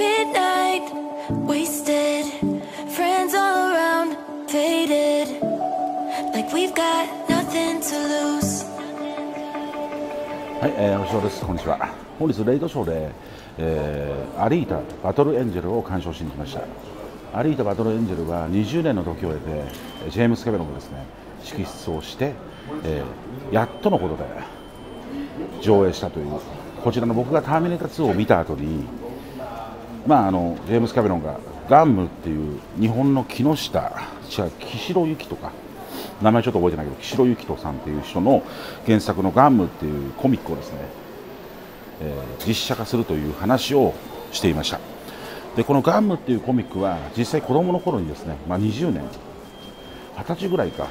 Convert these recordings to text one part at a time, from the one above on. midnight, wasted, friends all around, faded, like we've got nothing to lose. はい、星野です。こんにちは。本日レイトショーで、アリータバトルエンジェルを鑑賞しに来ました。アリータバトルエンジェルは20年の時を経てジェームス・キャメロンがですね指揮をして、やっとのことで上映したというこちらの僕が「ターミネーター2」を見た後にジェームス・キャメロンがガンムっていう日本の木下岸郎由紀とか名前ちょっと覚えてないけど岸郎由紀人さんっていう人の原作の「ガンム」っていうコミックをですね、実写化するという話をしていました。でこの「ガンム」っていうコミックは実際子供の頃にですね、20年20歳ぐらいか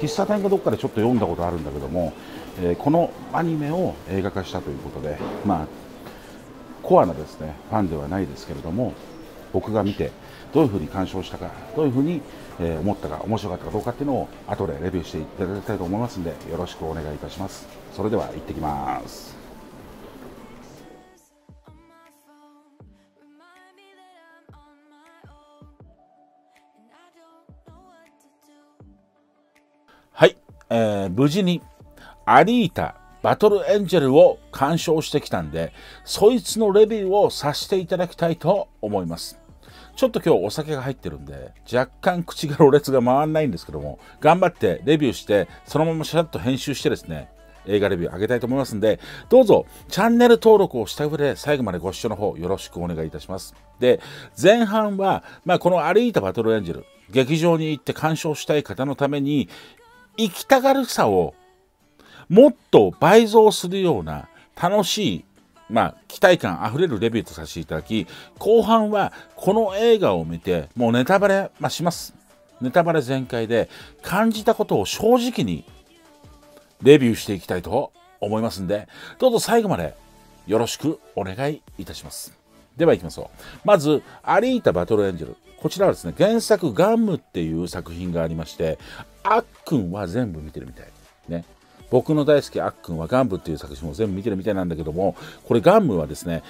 喫茶店かどっかでちょっと読んだことあるんだけども、このアニメを映画化したということで、コアなですねファンではないですけれども、僕が見てどういうふうに鑑賞したか、どういうふうに思ったか、面白かったかどうかっていうのを後でレビューしていただきたいと思いますんで、よろしくお願いいたします。それでは行ってきます。はい、無事にアリータバトルエンジェルを鑑賞してきたんで、そいつのレビューをさせていただきたいと思います。ちょっと今日お酒が入ってるんで、若干口がろれつが回らないんですけども、頑張ってレビューして、そのままシャッと編集してですね、映画レビュー上げたいと思いますんで、どうぞチャンネル登録をした上で最後までご視聴の方よろしくお願いいたします。で、前半は、このアリータバトルエンジェル、劇場に行って鑑賞したい方のために、行きたがるさをもっと倍増するような楽しい、期待感あふれるレビューとさせていただき、後半はこの映画を見て、もうネタバレ、します。ネタバレ全開で感じたことを正直にレビューしていきたいと思いますんで、どうぞ最後までよろしくお願いいたします。では行きましょう。まず、アリータバトルエンジェル。こちらはですね、原作ガンムっていう作品がありまして、あっくんは全部見てるみたい。僕の大好きあっくんはガンムっていう作品も全部見てるみたいなんだけども、これガンムはですね、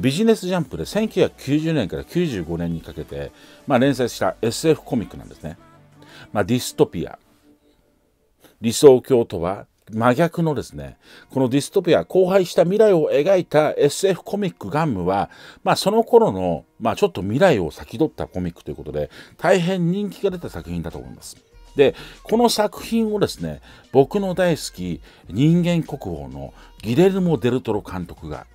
ビジネスジャンプで1990年から95年にかけて、連載した SF コミックなんですね。ディストピア。理想郷とは真逆のですね、このディストピア、荒廃した未来を描いた SF コミックガンムは、その頃の、ちょっと未来を先取ったコミックということで、大変人気が出た作品だと思います。で、この作品をですね、僕の大好き人間国宝のギレルモ・デルトロ監督が、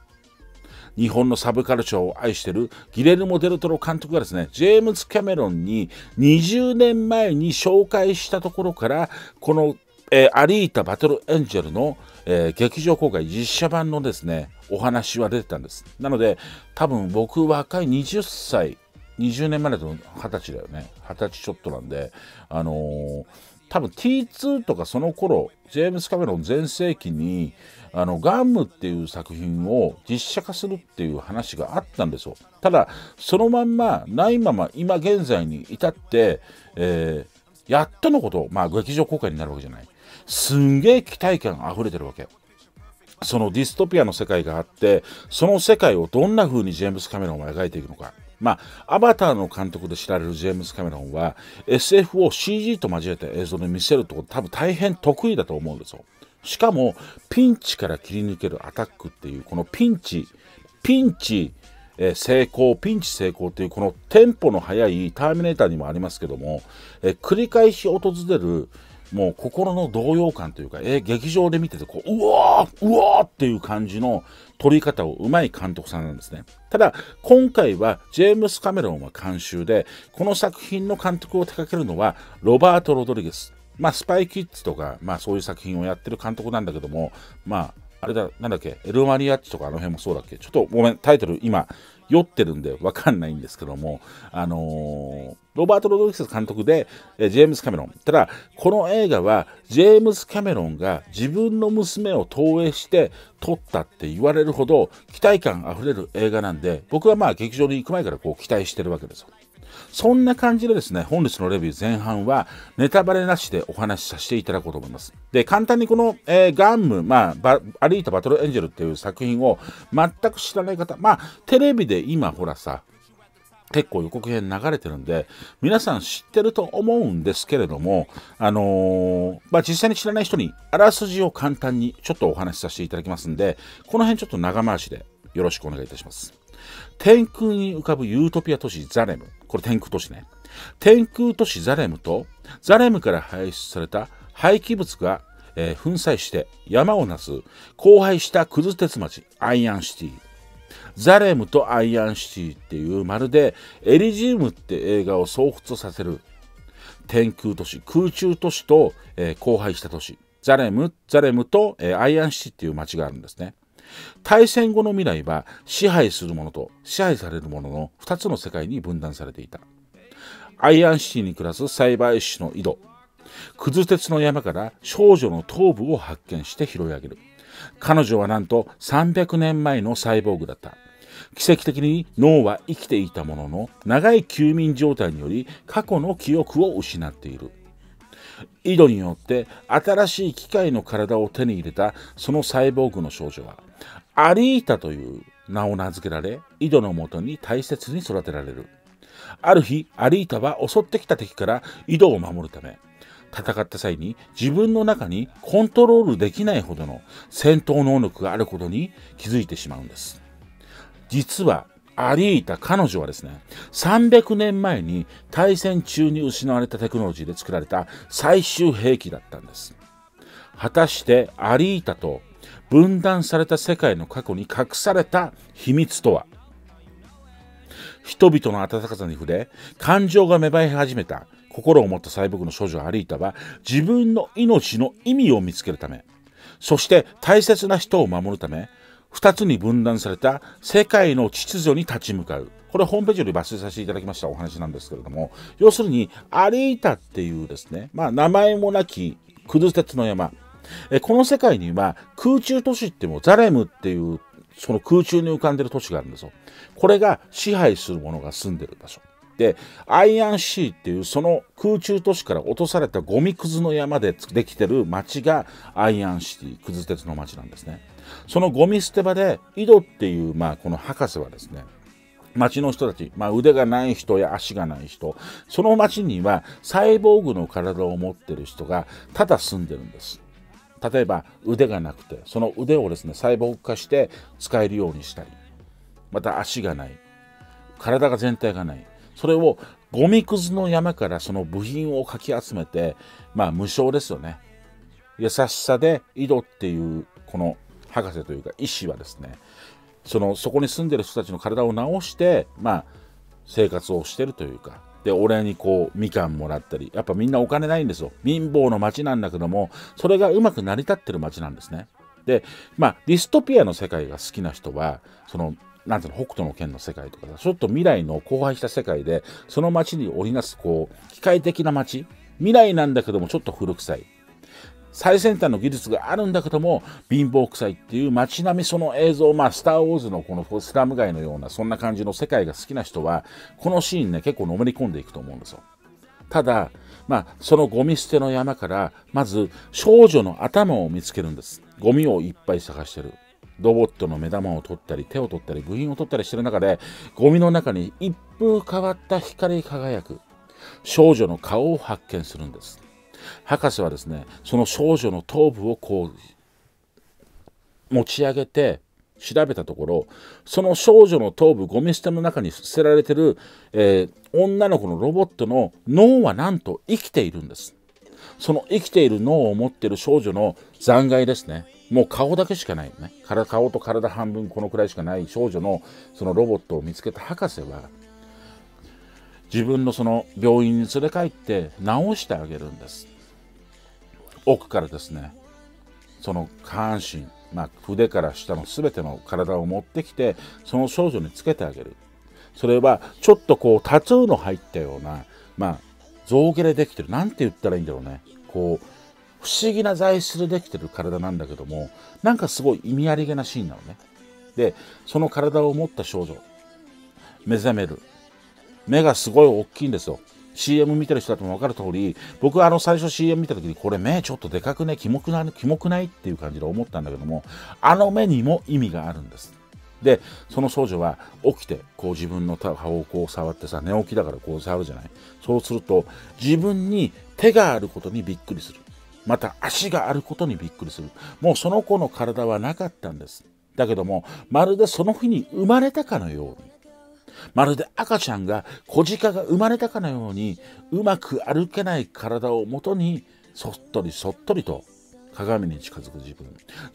日本のサブカルチャーを愛しているギレルモ・デルトロ監督がですね、ジェームズ・キャメロンに20年前に紹介したところから、このアリータバトルエンジェルの、劇場公開実写版のですね、お話は出てたんです。なので、多分僕若い20歳、20年前だと20歳だよね。20歳ちょっとなんで、多分 T2 とかその頃、ジェームス・キャメロン全盛期に、ガンムっていう作品を実写化するっていう話があったんですよ。ただ、そのまんま、ないまま今現在に至って、やっとのこと、劇場公開になるわけじゃない。すんげえ期待感あふれてるわけ。そのディストピアの世界があって、その世界をどんな風にジェームス・キャメロンは描いていくのか。アバターの監督で知られるジェームス・キャメロンは SF を CG と交えて映像で見せるってこと多分大変得意だと思うんですよ。しかも、ピンチから切り抜けるアタックっていう、このピンチ成功っていうこのテンポの速いターミネーターにもありますけども、繰り返し訪れるもう心の動揺感というか、劇場で見ててこう、うわーっていう感じの撮り方をうまい監督さんなんですね。ただ、今回はジェームス・キャメロンは監修で、この作品の監督を手掛けるのはロバート・ロドリゲス。スパイ・キッズとか、そういう作品をやってる監督なんだけども、エル・マリアッチとかあの辺もそうだっけ、ちょっとごめん、タイトル今酔ってるんでわかんないんですけども、ロバート・ロドリゲス監督で、ジェームス・キャメロン。ただ、この映画はジェームス・キャメロンが自分の娘を投影して撮ったって言われるほど期待感あふれる映画なんで、僕は劇場に行く前からこう期待してるわけですよ。そんな感じでですね、本日のレビュー前半はネタバレなしでお話しさせていただこうと思います。で、簡単にこの、ガンム、アリータバトルエンジェルっていう作品を全く知らない方、テレビで今ほらさ、結構予告編流れてるんで、皆さん知ってると思うんですけれども、実際に知らない人にあらすじを簡単にちょっとお話しさせていただきますんで、この辺ちょっと長回しでよろしくお願いいたします。天空に浮かぶユートピア都市ザレム。これ天空都市ね。天空都市ザレムと、ザレムから排出された廃棄物が、粉砕して山をなす荒廃したクズ鉄町、アイアンシティ。ザレムとアイアンシティっていう、まるでエリジウムって映画を彷彿とさせる天空都市、空中都市と、荒廃した都市、ザレムと、アイアンシティっていう街があるんですね。大戦後の未来は支配するものと支配されるものの2つの世界に分断されていた。アイアンシティに暮らす栽培師の井戸、クズ鉄の山から少女の頭部を発見して拾い上げる。彼女はなんと300年前のサイボーグだった。奇跡的に脳は生きていたものの、長い休眠状態により過去の記憶を失っている。井戸によって新しい機械の体を手に入れたそのサイボーグの少女はアリータという名を名付けられ、井戸のもとに大切に育てられる。ある日、アリータは襲ってきた敵から井戸を守るため、戦った際に自分の中にコントロールできないほどの戦闘能力があることに気づいてしまうんです。実はアリータ、彼女はですね、300年前に大戦中に失われたテクノロジーで作られた最終兵器だったんです。果たしてアリータと分断された世界の過去に隠された秘密とは。人々の温かさに触れ、感情が芽生え始めた心を持ったサイボーグの少女アリータは、自分の命の意味を見つけるため、そして大切な人を守るため、2つに分断された世界の秩序に立ち向かう。これホームページより抜粋させていただきましたお話なんですけれども、要するにアリータっていうですね、名前もなきクズ鉄の山、この世界には空中都市ってもザレムっていうその空中に浮かんでる都市があるんですよ。これが支配する者が住んでる場所。で、アイアンシーっていうその空中都市から落とされたゴミくずの山でできてる町がアイアンシティ、くず鉄の町なんですね。そのゴミ捨て場で井戸っていう、この博士はですね、町の人たち、腕がない人や足がない人、その町にはサイボーグの体を持ってる人がただ住んでるんです。例えば腕がなくて、その腕をですね、サイボーグ化して使えるようにしたり、また足がない、体が全体がない。それをゴミくずの山からその部品をかき集めて、無償ですよね。優しさで井戸っていうこの博士というか医師はですね、そこに住んでる人たちの体を治して、生活をしてるというか。で、お礼にこうみかんもらったり、やっぱみんなお金ないんですよ。貧乏の町なんだけども、それがうまく成り立ってる町なんですね。で、ディストピアの世界が好きな人は、なんていうの、北斗の拳の世界とか、ちょっと未来の荒廃した世界で、その街に織りなす、機械的な街、未来なんだけども、ちょっと古臭い。最先端の技術があるんだけども、貧乏臭いっていう街並み、その映像、スター・ウォーズのこのスラム街のような、そんな感じの世界が好きな人は、このシーンね、結構のめり込んでいくと思うんですよ。ただ、そのゴミ捨ての山から、まず、少女の頭を見つけるんです。ゴミをいっぱい探してる。ロボットの目玉を取ったり、手を取ったり、部品を取ったりしてる中で、ゴミの中に一風変わった光り輝く少女の顔を発見するんです。博士はですね、その少女の頭部を持ち上げて調べたところ、その少女の頭部、ゴミ捨ての中に捨てられてる、女の子のロボットの脳はなんと生きているんです。その生きている脳を持っている少女の残骸ですね。もう顔だけしかないよね。顔と体半分このくらいしかない少女のそのロボットを見つけた博士は、自分のその病院に連れ帰って治してあげるんです。奥からですね、その下半身、腕から下の全ての体を持ってきて、その少女につけてあげる。それはちょっとタトゥーの入ったような、象牙でできてる。なんて言ったらいいんだろうね。不思議な材質でできてる体なんだけども、なんかすごい意味ありげなシーンなのね。で、その体を持った少女、目覚める。目がすごい大きいんですよ。CM 見てる人だとも分かる通り、僕は最初 CM 見た時にこれ目ちょっとでかくね、キモくないっていう感じで思ったんだけども、目にも意味があるんです。で、その少女は起きてこう自分の顔をこう触ってさ、寝起きだからこう触るじゃない。そうすると自分に手があることにびっくりする。また足があることにびっくりする。もうその子の体はなかったんです。だけどもまるでその日に生まれたかのように、まるで赤ちゃんが子鹿が生まれたかのように、うまく歩けない体をもとにそっとりそっとりと鏡に近づく自分。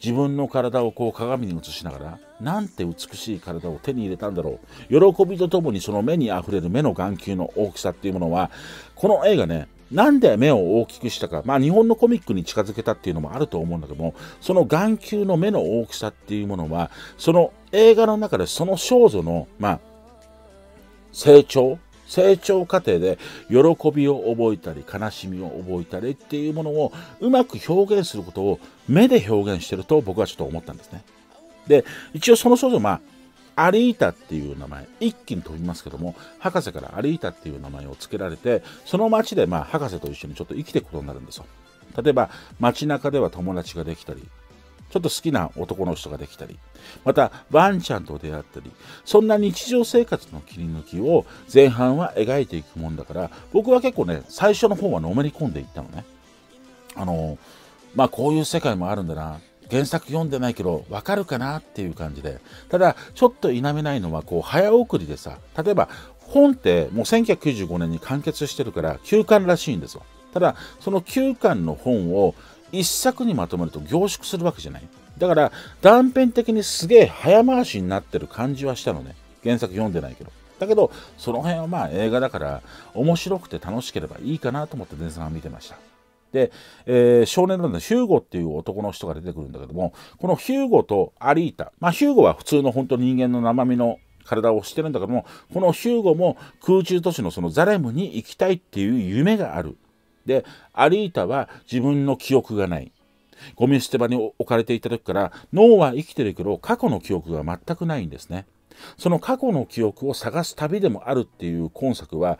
自分の体をこう鏡に映しながら、なんて美しい体を手に入れたんだろう。喜びとともにその目にあふれる目の眼球の大きさっていうものは、この映画ね、なんで目を大きくしたか、まあ日本のコミックに近づけたっていうのもあると思うんだけども、その眼球の目の大きさっていうものは、その映画の中でその少女の成長過程で喜びを覚えたり悲しみを覚えたりっていうものをうまく表現することを目で表現してると僕はちょっと思ったんですね。で、一応その少女アリータっていう名前、一気に飛びますけども、博士からアリータっていう名前を付けられて、その町で博士と一緒にちょっと生きていくことになるんですよ。例えば街中では友達ができたり、ちょっと好きな男の人ができたり、またワンちゃんと出会ったり、そんな日常生活の切り抜きを前半は描いていくもんだから、僕は結構ね、最初の方はのめり込んでいったのね。こういう世界もあるんだな、原作読んでないけどわかるかなっていう感じで。ただちょっと否めないのは、こう早送りでさ、例えば本ってもう1995年に完結してるから9巻らしいんですよ。ただその9巻の本を一作にまとめると凝縮するわけじゃない。だから断片的にすげえ早回しになってる感じはしたのね。原作読んでないけど。だけどその辺は映画だから面白くて楽しければいいかなと思って前半は見てました。で、少年なんでヒューゴっていう男の人が出てくるんだけども、このヒューゴとアリータ、ヒューゴは普通の本当人間の生身の体をしてるんだけども、このヒューゴも空中都市のそのザレムに行きたいっていう夢がある。で、アリータは自分の記憶がない。ゴミ捨て場に置かれていた時から脳は生きてるけど過去の記憶が全くないんですね。その過去の記憶を探す旅でもあるっていう今作は、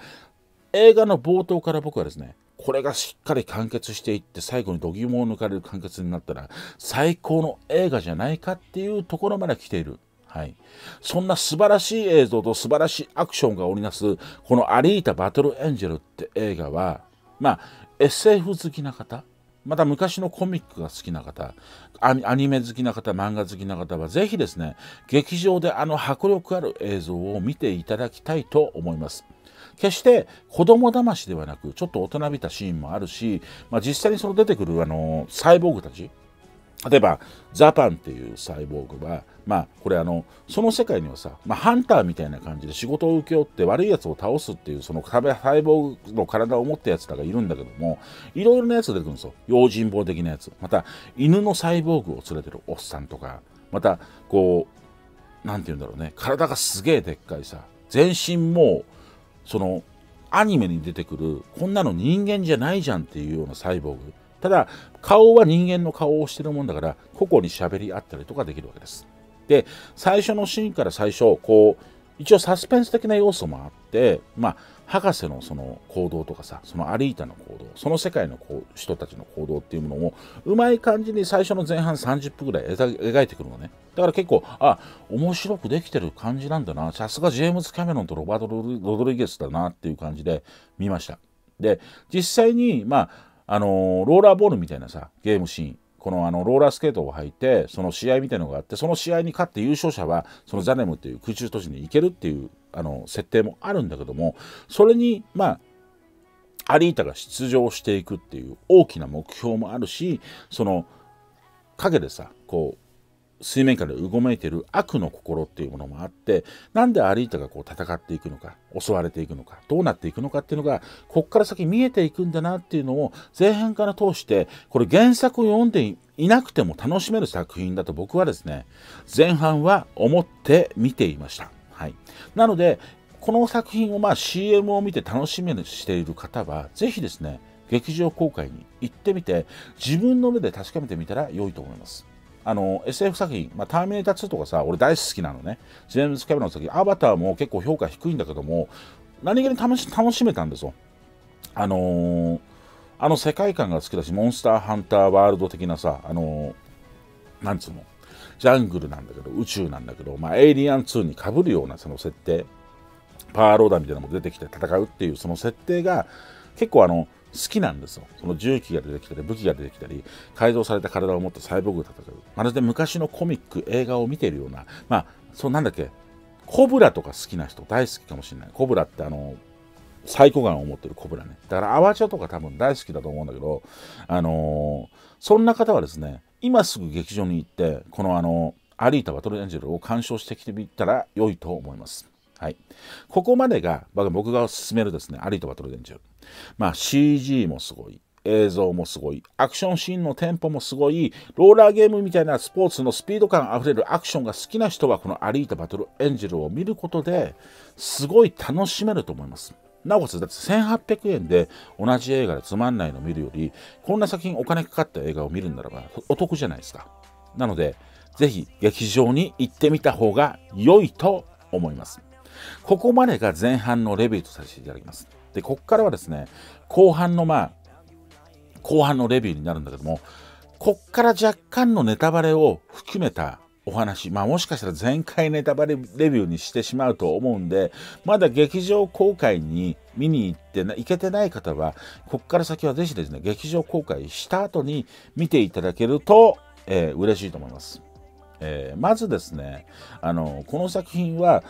映画の冒頭から僕はですね、これがしっかり完結していって最後に度肝を抜かれる完結になったら最高の映画じゃないかっていうところまで来ている。そんな素晴らしい映像と素晴らしいアクションが織りなすこの「アリータバトルエンジェル」って映画は、SF 好きな方、また昔のコミックが好きな方、アニメ好きな方、漫画好きな方はぜひですね、劇場で迫力ある映像を見ていただきたいと思います。決して子供だましではなく、ちょっと大人びたシーンもあるし、実際にその出てくるサイボーグたち、例えばザパンっていうサイボーグは、これその世界にはさ、ハンターみたいな感じで仕事を請け負って悪いやつを倒すっていう、そのサイボーグの体を持ったやつらがいるんだけども、いろいろなやつが出てくるんですよ。用心棒的なやつ、また犬のサイボーグを連れてるおっさんとか、またこうなんて言うんだろうね、体がすげえでっかいさ、全身もうそのアニメに出てくるこんなの人間じゃないじゃんっていうようなサイボーグ。ただ顔は人間の顔をしてるもんだから、個々に喋り合ったりとかできるわけです。で、最初のシーンから最初こう一応サスペンス的な要素もあって、博士のその行動とかさ、そのアリータの行動、その世界のこう人たちの行動っていうものをうまい感じに最初の前半30分ぐらい描いてくるのね。だから結構面白くできてる感じなんだな、さすがジェームズ・キャメロンとロバート・ロドリゲスだなっていう感じで見ました。で、実際にローラーボールみたいなさゲームシーン、このローラースケートを履いてその試合みたいなのがあって、その試合に勝って優勝者はそのザネムっていう空中都市に行けるっていう設定もあるんだけども、それにアリータが出場していくっていう大きな目標もあるし、その影でさこう水面下でうごめいてる悪の心っていうものもあって、なんでアリータがこう戦っていくのか、襲われていくのか、どうなっていくのかっていうのがこっから先見えていくんだなっていうのを前半から通して、これ原作を読んでいなくても楽しめる作品だと僕はですね、前半は思って見ていました。なのでこの作品をCM を見て楽しみにしている方はぜひですね、劇場公開に行ってみて自分の目で確かめてみたら良いと思います。SF 作品、ターミネーター2とかさ、俺大好きなのね。ジェームズ・キャメロンの作品、アバターも結構評価低いんだけども、何気に楽しめたんですよ。あの世界観が好きだし、モンスターハンターワールド的なさ、なんつうの、ジャングルなんだけど、宇宙なんだけど、まあ、エイリアン2にかぶるようなその設定、パワーローダーみたいなのも出てきて戦うっていう、その設定が結構好きなんですよ。その銃器が出てきたり、武器が出てきたり、改造された体を持ってサイボーグと戦う。まるで昔のコミック、映画を見ているような、まあ、そうなんだっけ、コブラとか好きな人大好きかもしれない。コブラってサイコガンを持ってるコブラね。だからアワチョとか多分大好きだと思うんだけど、そんな方はですね、今すぐ劇場に行って、このアリータバトルエンジェルを鑑賞してきてみたら良いと思います。はい。ここまでが僕が勧めるですね、アリータバトルエンジェル。まあ CG もすごい。映像もすごい。アクションシーンのテンポもすごい。ローラーゲームみたいなスポーツのスピード感あふれるアクションが好きな人は、このアリータバトルエンジェルを見ることですごい楽しめると思います。なおかつ、だって1800円で同じ映画でつまんないのを見るより、こんな作品お金かかった映画を見るならばお得じゃないですか。なので、ぜひ劇場に行ってみた方が良いと思います。ここまでが前半のレビューとさせていただきます。で、ここからはですね、後半のレビューになるんだけども、こっから若干のネタバレを含めたお話、まあもしかしたら前回ネタバレレビューにしてしまうと思うんで、まだ劇場公開に見に行って行けてない方は、こっから先はぜひですね、劇場公開した後に見ていただけると、嬉しいと思います。まずですね、この作品は、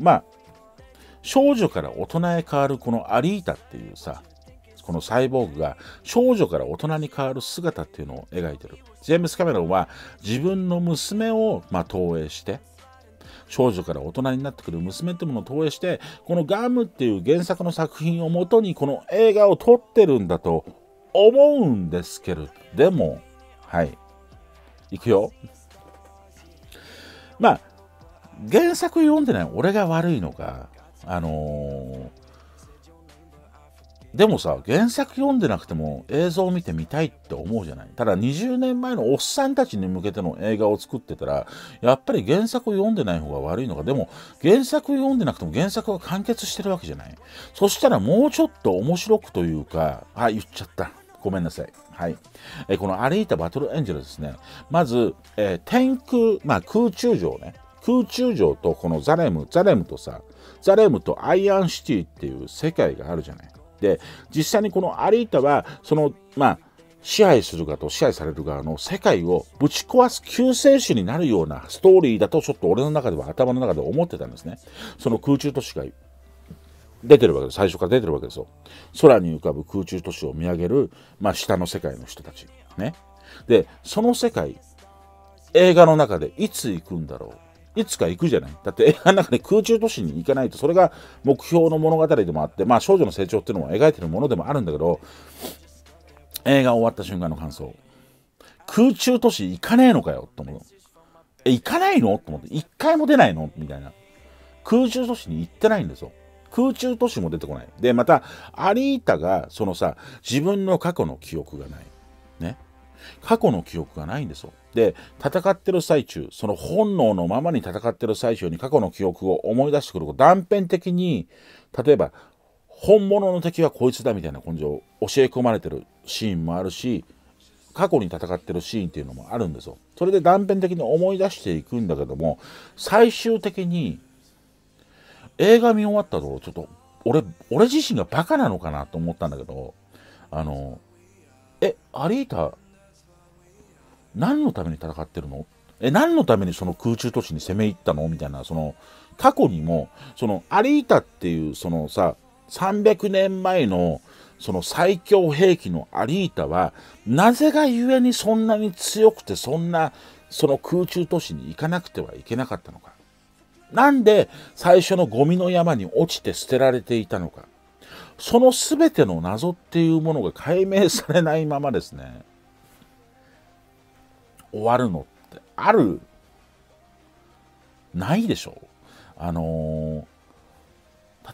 まあ、少女から大人へ変わるこのアリータっていうさ、このサイボーグが少女から大人に変わる姿っていうのを描いてる。ジェームス・キャメロンは自分の娘を投影して、少女から大人になってくる娘ってものを投影して、このガムっていう原作の作品をもとにこの映画を撮ってるんだと思うんですけれども、はい、いくよ。まあ、原作読んでない俺が悪いのか、でもさ、原作読んでなくても映像を見てみたいって思うじゃない。ただ20年前のおっさんたちに向けての映画を作ってたら、やっぱり原作を読んでない方が悪いのか。でも原作読んでなくても原作が完結してるわけじゃない。そしたらもうちょっと面白くというか、あ、言っちゃった。ごめんなさい。はい。このアリータバトルエンジェルですね。まず、天空、まあ空中城ね。空中城とこのザレムとアイアンシティっていう世界があるじゃない。で、実際にこのアリータはその、まあ、支配する側と支配される側の世界をぶち壊す救世主になるようなストーリーだと、ちょっと俺の中では頭の中で思ってたんですね。その空中都市が出てるわけです。最初から出てるわけですよ。空に浮かぶ空中都市を見上げる、まあ、下の世界の人たちね。で、その世界、映画の中でいつ行くんだろう。いつか行くじゃない。だって映画の中で空中都市に行かないと、それが目標の物語でもあって、まあ少女の成長っていうのを描いてるものでもあるんだけど、映画終わった瞬間の感想。空中都市行かねえのかよって思う。行かないのと思って、一回も出ないのみたいな。空中都市に行ってないんですよ。空中都市も出てこない。で、また、アリータが、そのさ、自分の過去の記憶がない。ね。過去の記憶がないんですよ。で、戦ってる最中、その本能のままに戦ってる最中に過去の記憶を思い出してくる。断片的に、例えば、本物の敵はこいつだみたいな根性を教え込まれてるシーンもあるし、過去に戦ってるシーンっていうのもあるんですよ。それで断片的に思い出していくんだけども、最終的に、映画見終わったと、ちょっと、俺自身がバカなのかなと思ったんだけど、アリータ、何のために戦ってるの？何のためにその空中都市に攻め入ったの？みたいな、その、過去にも、その、アリータっていう、そのさ、300年前の、その最強兵器のアリータは、なぜがゆえにそんなに強くて、その空中都市に行かなくてはいけなかったのか。なんで最初のゴミの山に落ちて捨てられていたのか。その全ての謎っていうものが解明されないままですね、終わるのってある？ないでしょ。例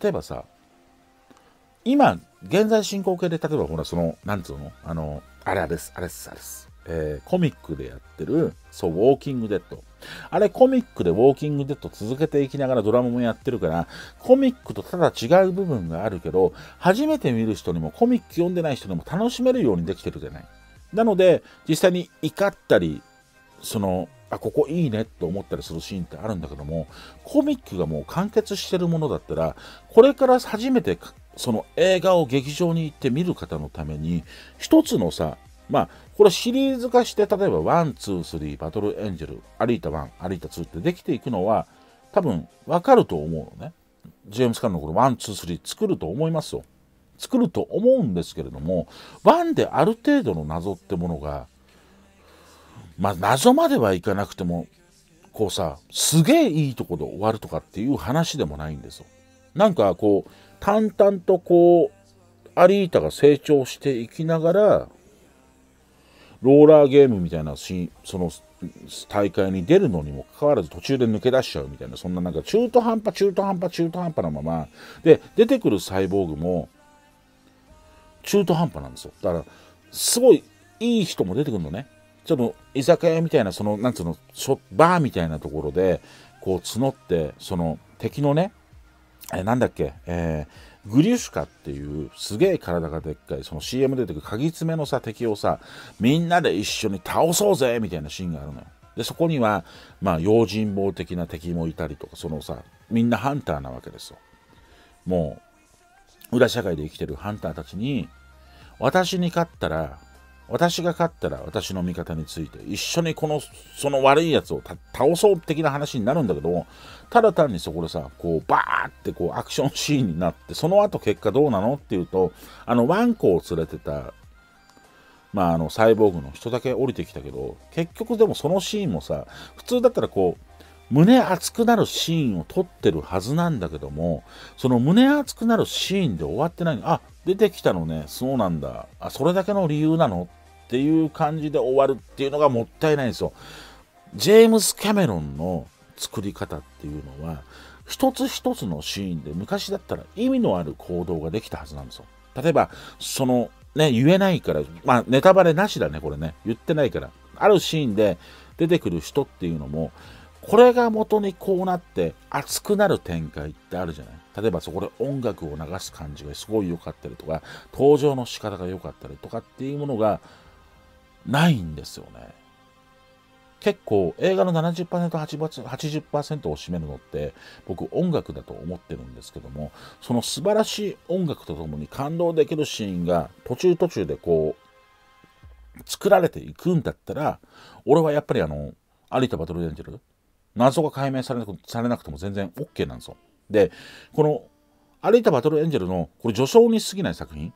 えばさ、今、現在進行形で、例えばほら、その、なんつうの？あれです、コミックでやってる、そう、ウォーキングデッド。あれコミックでウォーキングデッド続けていきながらドラムもやってるから、コミックとただ違う部分があるけど、初めて見る人にもコミック読んでない人にも楽しめるようにできてるじゃない。なので実際に怒ったり、あ、ここいいねと思ったりするシーンってあるんだけども、コミックがもう完結してるものだったら、これから初めてその映画を劇場に行って見る方のために一つのさ、これシリーズ化して、例えば1、2、3バトルエンジェル、アリータ1、アリータ2ってできていくのは多分分かると思うのね。ジェームス・カンのこの1、2、3作ると思いますよ。作ると思うんですけれども、1である程度の謎ってものが、謎まではいかなくても、こうさ、すげえいいとこで終わるとかっていう話でもないんですよ。なんかこう、淡々とこう、アリータが成長していきながら、ローラーゲームみたいなその大会に出るのにもかかわらず途中で抜け出しちゃうみたいな、そんななんか中途半端なまま、で、出てくるサイボーグも、中途半端なんですよ。だから、すごいいい人も出てくるのね。ちょっと居酒屋みたいな、なんつうの、バーみたいなところで、こう募って、敵のね、グリュシュカっていう、すげえ体がでっかい、その CM 出てくる鍵爪のさ、敵をさ、みんなで一緒に倒そうぜみたいなシーンがあるのよ。で、そこには、用心棒的な敵もいたりとか、みんなハンターなわけですよ。もう、裏社会で生きてるハンターたちに、私が勝ったら私の味方について一緒にその悪いやつを倒そう的な話になるんだけど、ただ単にそこでさ、こうバーってこうアクションシーンになって、その後結果どうなのっていうと、ワンコを連れてた、サイボーグの人だけ降りてきたけど、結局でもそのシーンもさ、普通だったらこう胸熱くなるシーンを撮ってるはずなんだけども、その胸熱くなるシーンで終わってない。あ、出てきたのね、そうなんだ、あ、それだけの理由なのっていう感じで終わるっていうのがもったいないんですよ。ジェームス・キャメロンの作り方っていうのは、一つ一つのシーンで昔だったら意味のある行動ができたはずなんですよ。例えば言えないから、ネタバレなしだね、これね、言ってないから、あるシーンで出てくる人っていうのも、これが元にこうなって熱くなる展開ってあるじゃない。例えばそこで音楽を流す感じがすごい良かったりとか、登場の仕方が良かったりとかっていうものがないんですよね。結構映画の 70%80% を占めるのって僕音楽だと思ってるんですけども、その素晴らしい音楽とともに感動できるシーンが途中でこう作られていくんだったら、俺はやっぱり有田バトルエンジェル、謎が解明されなくても全然 OK なんですよ。で、この「アリータバトルエンジェル」のこれ序章に過ぎない作品、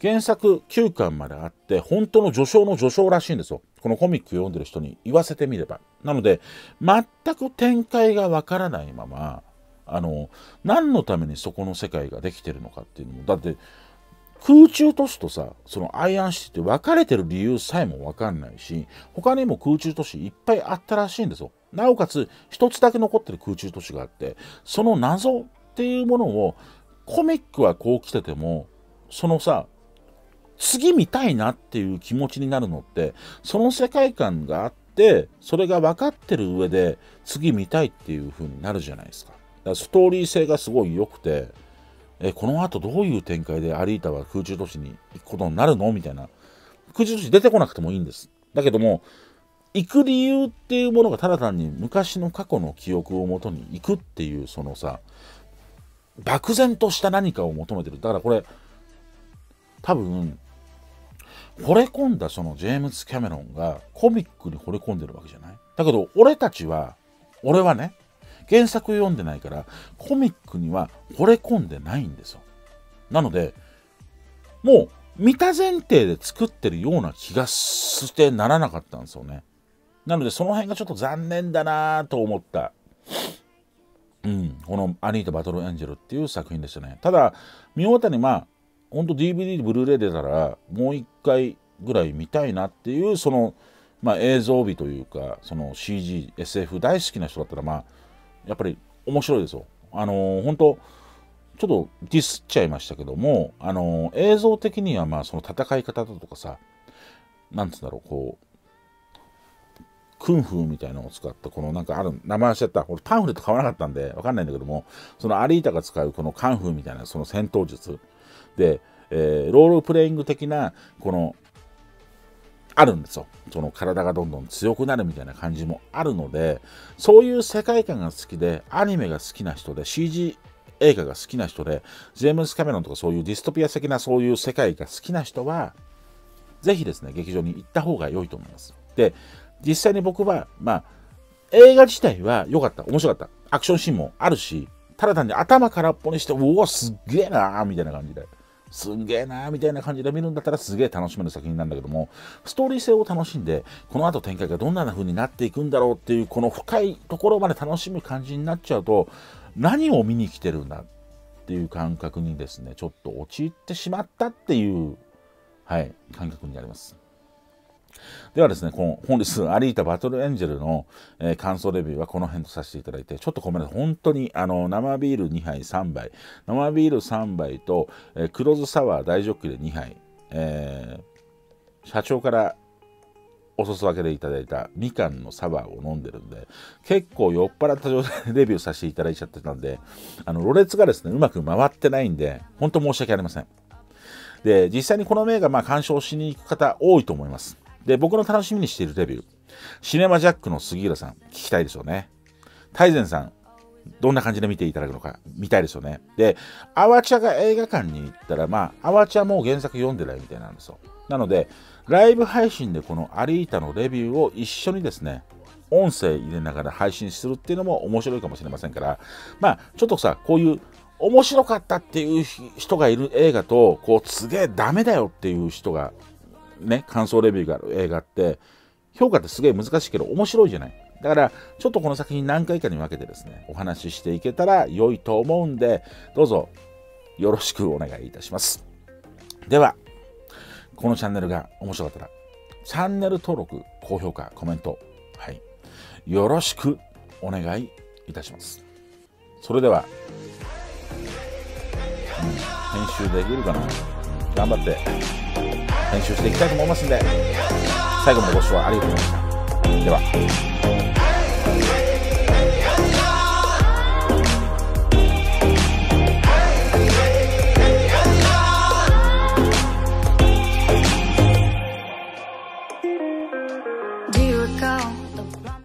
原作9巻まであって、本当の序章の序章らしいんですよ。このコミック読んでる人に言わせてみれば。なので全く展開がわからないまま、何のためにそこの世界ができてるのかっていうのも、だって空中都市とさ、アイアンシティって分かれてる理由さえも分かんないし、他にも空中都市いっぱいあったらしいんですよ。なおかつ一つだけ残ってる空中都市があって、その謎っていうものをコミックはこう来てても、次見たいなっていう気持ちになるのって、その世界観があって、それが分かってる上で次見たいっていう風になるじゃないですか。だからストーリー性がすごい良くて、この後どういう展開でアリータは空中都市に行くことになるのみたいな。空中都市出てこなくてもいいんです。だけども、行く理由っていうものがただ単に昔の過去の記憶をもとに行くっていう、漠然とした何かを求めてる。だからこれ、多分、惚れ込んだジェームズ・キャメロンがコミックに惚れ込んでるわけじゃない。だけど俺はね、原作読んでないからコミックには惚れ込んでないんですよ。なのでもう見た前提で作ってるような気がしてならなかったんですよね。なのでその辺がちょっと残念だなと思った、この「アニータバトルエンジェル」っていう作品でしたね。ただ見終わったにほんと DVD ブルーレイ出たらもう一回ぐらい見たいなっていう、映像美というか、CGSF 大好きな人だったらやっぱり面白いですよ。本当ちょっとディスっちゃいましたけども、映像的には戦い方だとかさ、なんつうんだろう、クンフーみたいなのを使った、このなんかある、名前しちゃった。俺パンフレット買わなかったんで、わかんないんだけども、そのアリータが使うこのカンフーみたいな、その戦闘術。で、ロールプレイング的な、この、あるんですよ。その体がどんどん強くなるみたいな感じもあるので、そういう世界観が好きで、アニメが好きな人で、CG 映画が好きな人で、ジェームズ・キャメロンとかそういうディストピア的なそういう世界が好きな人は、ぜひですね、劇場に行った方が良いと思います。で、実際に僕は、まあ、映画自体は良かった、面白かった、アクションシーンもあるし、ただ単に頭空っぽにして、うわ、すっげえなーみたいな感じで。すんげえなーみたいな感じで見るんだったらすげえ楽しめる作品なんだけども、ストーリー性を楽しんで、この後展開がどんな風になっていくんだろうっていう、この深いところまで楽しむ感じになっちゃうと、何を見に来てるんだっていう感覚にですね、ちょっと陥ってしまったっていう、はい、感覚になります。ではですね、この本日アリータバトルエンジェルの、感想レビューはこの辺とさせていただいて、ちょっとごめんなさい、本当に生ビール2杯3杯、生ビール3杯と、黒酢サワー大ジョッキで2杯、社長からお裾分けでいただいたみかんのサワーを飲んでるんで、結構酔っ払った状態でレビューさせていただいちゃってたんで、ろれつがですね、うまく回ってないんで、本当申し訳ありません。で、実際にこの映画、まあ、鑑賞しに行く方多いと思います。で、僕の楽しみにしているレビュー。シネマジャックの杉浦さん、聞きたいでしょうね。泰然さん、どんな感じで見ていただくのか、見たいでしょうね。で、アワチャが映画館に行ったら、まあ、アワチャも原作読んでないみたいなんですよ。なので、ライブ配信でこのアリータのレビューを一緒にですね、音声入れながら配信するっていうのも面白いかもしれませんから、まあ、ちょっとさ、こういう、面白かったっていう人がいる映画と、こう、すげえダメだよっていう人が、ね、感想レビューがある映画って評価ってすげえ難しいけど面白いじゃない。だからちょっとこの作品何回かに分けてですねお話ししていけたら良いと思うんで、どうぞよろしくお願いいたします。ではこのチャンネルが面白かったらチャンネル登録、高評価、コメント、はい、よろしくお願いいたします。それでは、編集できるかな、頑張って編集していきたいと思いますんで、最後までご視聴ありがとうございました。では。